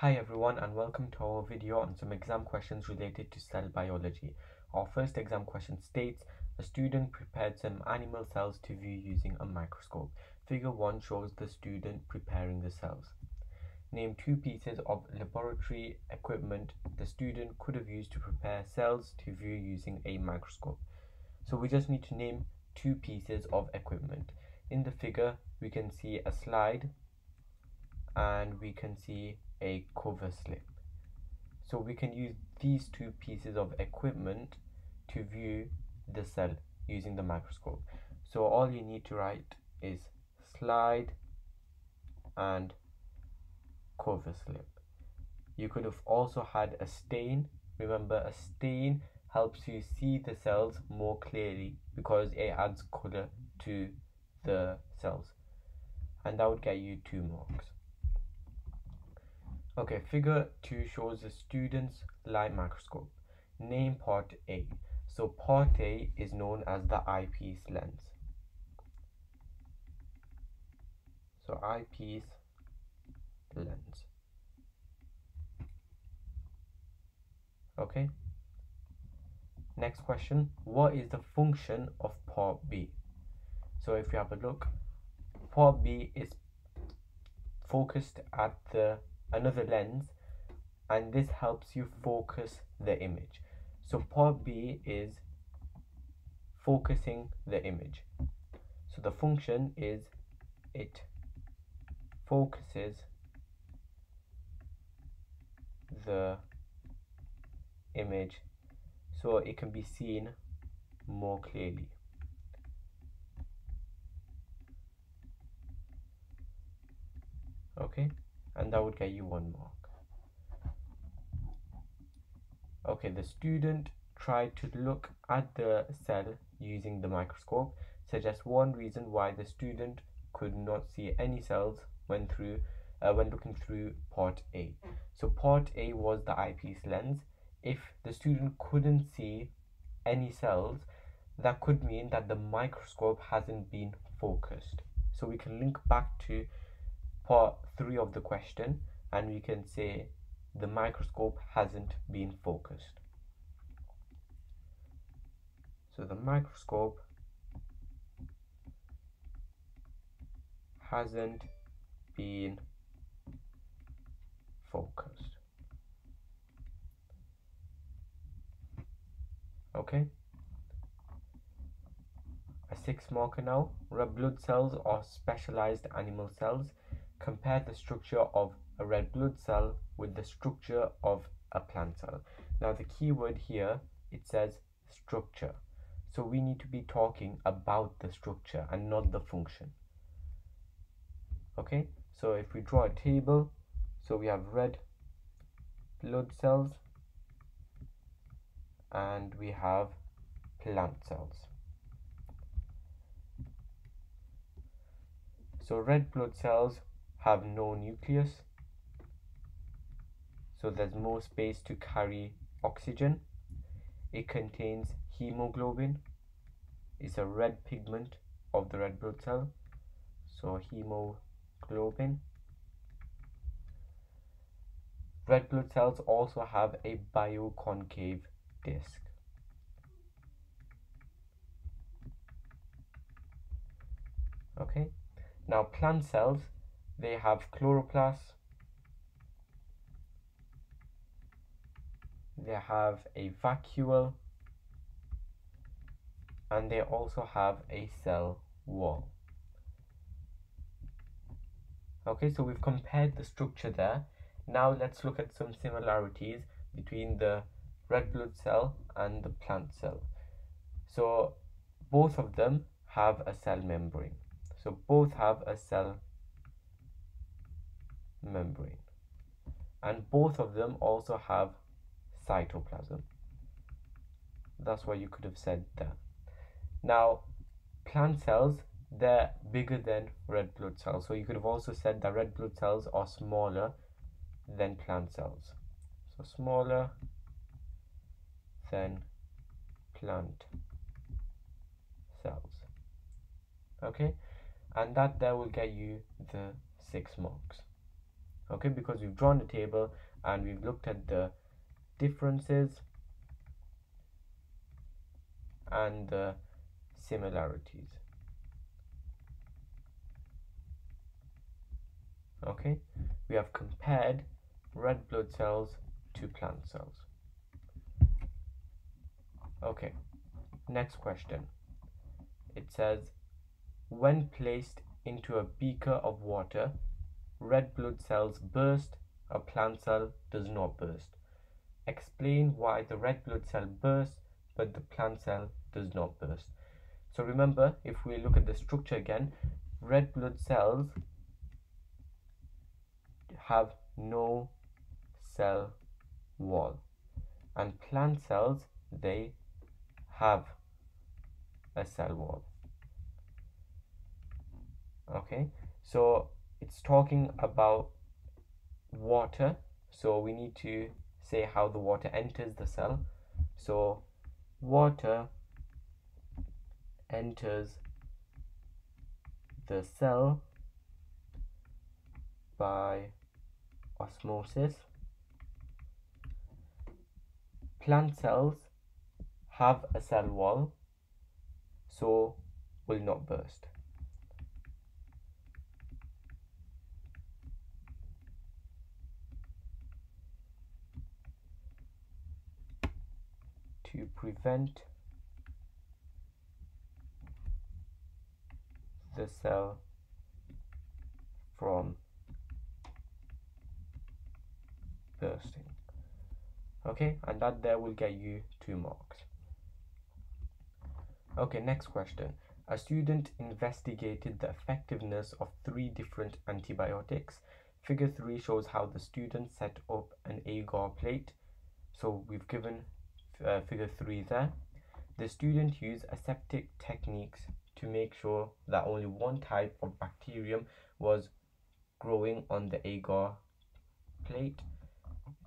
Hi everyone, and welcome to our video on some exam questions related to cell biology. Our first exam question states, a student prepared some animal cells to view using a microscope. Figure 1 shows the student preparing the cells. Name two pieces of laboratory equipment the student could have used to prepare cells to view using a microscope. So we just need to name two pieces of equipment. In the figure, we can see a slide and we can see a cover slip. So we can use these two pieces of equipment to view the cell using the microscope. So all you need to write is slide and cover slip. You could have also had a stain. Remember, a stain helps you see the cells more clearly because it adds color to the cells, and that would get you 2 marks. Okay, figure 2 shows the student's light microscope. Name part A. So part A is known as the eyepiece lens. So eyepiece lens. Okay. Next question. What is the function of part B? So if you have a look, part B is focused at another lens, and this helps you focus the image. So part B is focusing the image. So the function is it focuses the image so it can be seen more clearly. Okay, and that would get you 1 mark. Okay, the student tried to look at the cell using the microscope. Suggest one reason why the student could not see any cells when looking through part A. So part A was the eyepiece lens. If the student couldn't see any cells, that could mean that the microscope hasn't been focused. So we can link back to part 3 of the question, and we can say the microscope hasn't been focused. So the microscope hasn't been focused. Okay, a 6 marker now. Red blood cells are specialized animal cells. Compare the structure of a red blood cell with the structure of a plant cell. Now the key word here, it says structure. So we need to be talking about the structure and not the function. Okay, so if we draw a table, so we have red blood cells and we have plant cells. So red blood cells have no nucleus, so there's more space to carry oxygen. It contains hemoglobin. It's a red pigment of the red blood cell, so hemoglobin. Red blood cells also have a bioconcave disc. Okay, now plant cells, they have chloroplasts, they have a vacuole, and they also have a cell wall. Okay, so we've compared the structure there. Now let's look at some similarities between the red blood cell and the plant cell. So both of them have a cell membrane. So both have a cell membrane, and both of them also have cytoplasm. That's what you could have said there. Now plant cells, they're bigger than red blood cells, so you could have also said that red blood cells are smaller than plant cells. So smaller than plant cells. Okay, and that there will get you the 6 marks. okay, because we've drawn the table and we've looked at the differences and the similarities. Okay, we have compared red blood cells to plant cells. Okay, next question. It says, when placed into a beaker of water, red blood cells burst, a plant cell does not burst. Explain why the red blood cell bursts but the plant cell does not burst. So remember, if we look at the structure again, red blood cells have no cell wall, and plant cells, they have a cell wall. Okay, so it's talking about water, so we need to say how the water enters the cell. So water enters the cell by osmosis. Plant cells have a cell wall, so will not burst. To prevent the cell from bursting. Okay, and that there will get you 2 marks. Okay, next question. A student investigated the effectiveness of 3 different antibiotics. Figure 3 shows how the student set up an agar plate. So we've given figure 3 there. The student used aseptic techniques to make sure that only one type of bacterium was growing on the agar plate.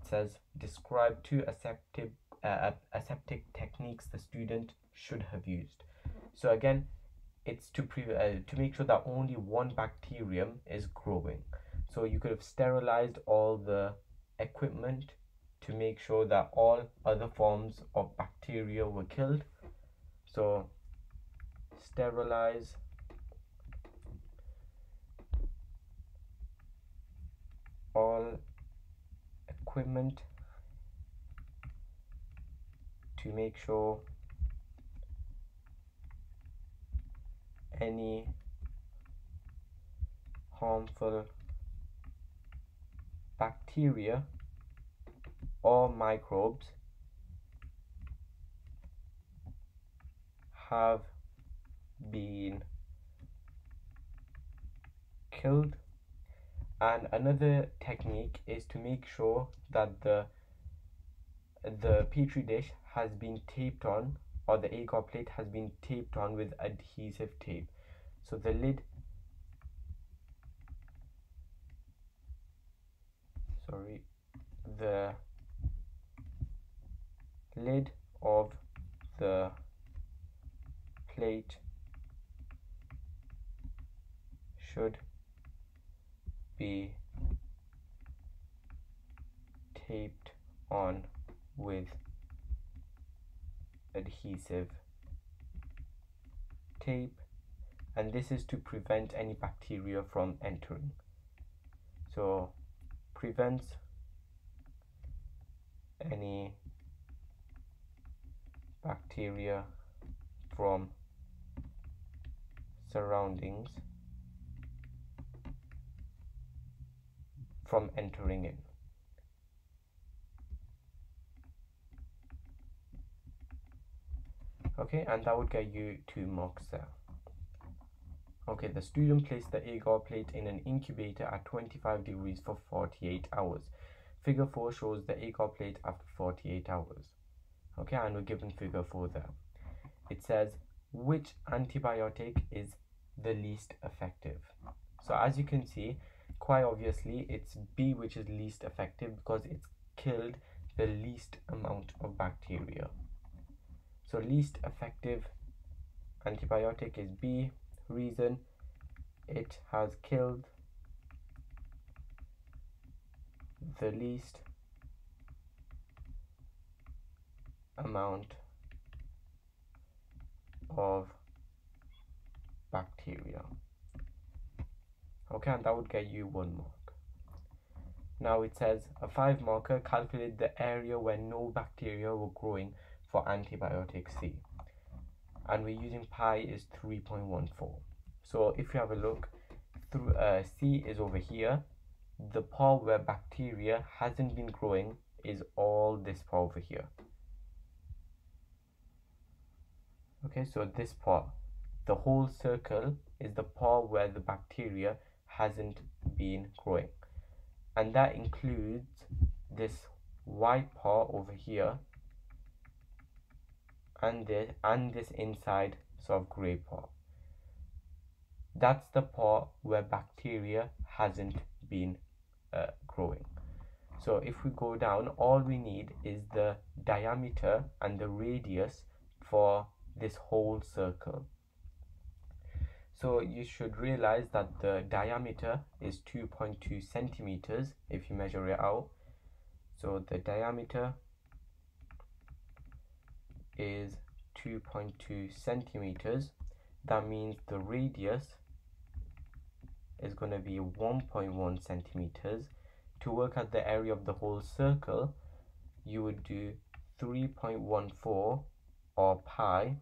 It says, describe 2 aseptic techniques the student should have used. So again, it's to make sure that only one bacterium is growing. So you could have sterilized all the equipment to make sure that all other forms of bacteria were killed. So sterilize all equipment to make sure any harmful bacteria or microbes have been killed. And another technique is to make sure that the petri dish has been taped on, or the agar plate has been taped on with adhesive tape. So the lid, the lid of the plate should be taped on with adhesive tape, and this is to prevent any bacteria from entering. So prevents any bacteria from surroundings from entering in. Okay, and that would get you 2 marks there. Okay, the student placed the agar plate in an incubator at 25 degrees for 48 hours. Figure 4 shows the agar plate after 48 hours. Okay, and we're given figure 4 there. It says, which antibiotic is the least effective? So as you can see, quite obviously it's B which is least effective, because it's killed the least amount of bacteria. So least effective antibiotic is B. Reason, it has killed the least amount of bacteria. Okay, and that would get you 1 mark. Now it says a 5 marker, calculate the area where no bacteria were growing for antibiotic C, and we're using pi is 3.14. So if you have a look through, C is over here. The part where bacteria hasn't been growing is all this part over here. Okay, so this part, the whole circle, is the part where the bacteria hasn't been growing, and that includes this white part over here and this inside sort of grey part. That's the part where bacteria hasn't been growing. So if we go down, all we need is the diameter and the radius for this whole circle. So you should realize that the diameter is 2.2 centimeters if you measure it out. So the diameter is 2.2 centimeters. That means the radius is going to be 1.1 centimeters. To work out the area of the whole circle, you would do 3.14 or pi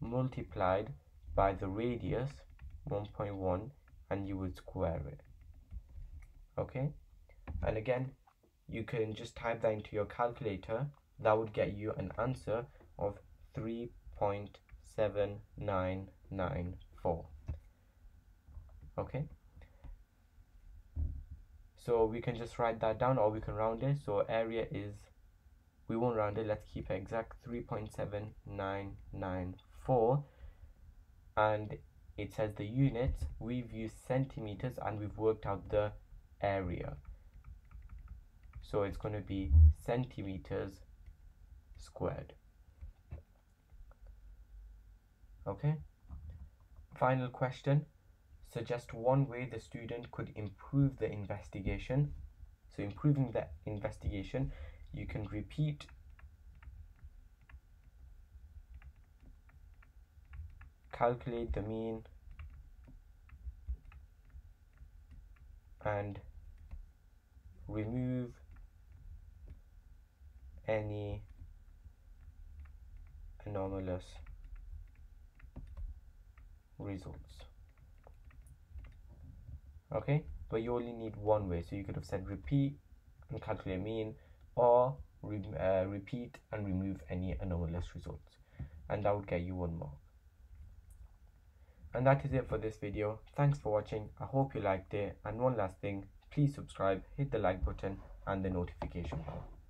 multiplied by the radius 1.1, and you would square it. Okay, and again you can just type that into your calculator. That would get you an answer of 3.7994. Okay, so we can just write that down, or we can round it. So area is, we won't round it, let's keep it exact, 3.7994. And it says the units, we've used centimeters and we've worked out the area, so it's going to be centimeters squared. Okay, final question. Suggest one way the student could improve the investigation. So improving the investigation, you can repeat calculate the mean and remove any anomalous results. Okay, but you only need one way, so you could have said repeat and calculate mean, or repeat and remove any anomalous results, and that would get you 1 mark. And that is it for this video. Thanks for watching. I hope you liked it. And one last thing, please subscribe, hit the like button and the notification bell.